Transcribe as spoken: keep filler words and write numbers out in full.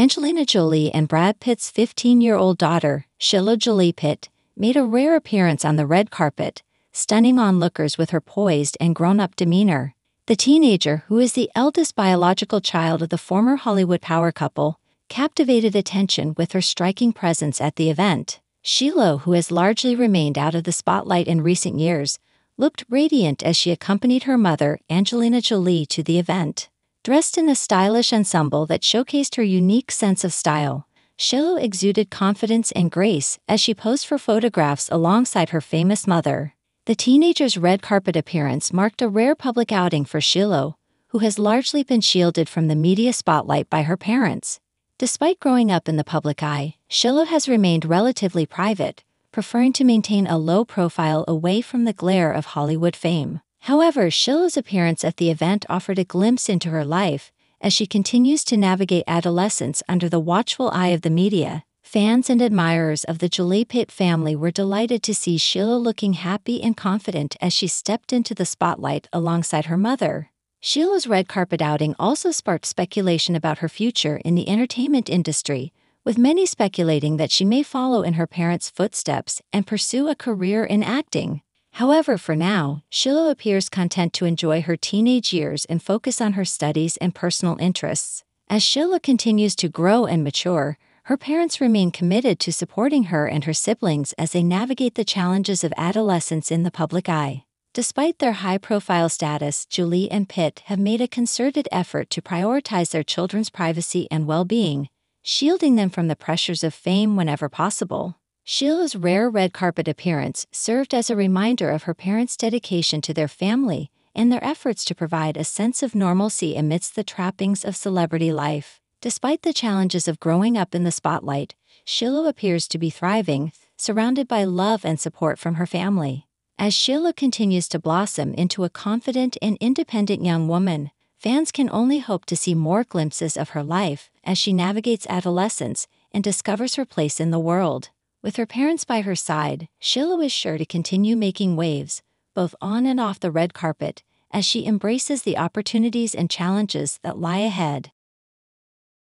Angelina Jolie and Brad Pitt's fifteen-year-old daughter, Shiloh Jolie-Pitt, made a rare appearance on the red carpet, stunning onlookers with her poised and grown-up demeanor. The teenager, who is the eldest biological child of the former Hollywood power couple, captivated attention with her striking presence at the event. Shiloh, who has largely remained out of the spotlight in recent years, looked radiant as she accompanied her mother, Angelina Jolie, to the event. Dressed in a stylish ensemble that showcased her unique sense of style, Shiloh exuded confidence and grace as she posed for photographs alongside her famous mother. The teenager's red carpet appearance marked a rare public outing for Shiloh, who has largely been shielded from the media spotlight by her parents. Despite growing up in the public eye, Shiloh has remained relatively private, preferring to maintain a low profile away from the glare of Hollywood fame. However, Shiloh's appearance at the event offered a glimpse into her life as she continues to navigate adolescence under the watchful eye of the media. Fans and admirers of the Jolie-Pitt family were delighted to see Shiloh looking happy and confident as she stepped into the spotlight alongside her mother. Shiloh's red carpet outing also sparked speculation about her future in the entertainment industry, with many speculating that she may follow in her parents' footsteps and pursue a career in acting. However, for now, Shiloh appears content to enjoy her teenage years and focus on her studies and personal interests. As Shiloh continues to grow and mature, her parents remain committed to supporting her and her siblings as they navigate the challenges of adolescence in the public eye. Despite their high-profile status, Jolie and Pitt have made a concerted effort to prioritize their children's privacy and well-being, shielding them from the pressures of fame whenever possible. Shiloh's rare red carpet appearance served as a reminder of her parents' dedication to their family and their efforts to provide a sense of normalcy amidst the trappings of celebrity life. Despite the challenges of growing up in the spotlight, Shiloh appears to be thriving, surrounded by love and support from her family. As Shiloh continues to blossom into a confident and independent young woman, fans can only hope to see more glimpses of her life as she navigates adolescence and discovers her place in the world. With her parents by her side, Shiloh is sure to continue making waves, both on and off the red carpet, as she embraces the opportunities and challenges that lie ahead.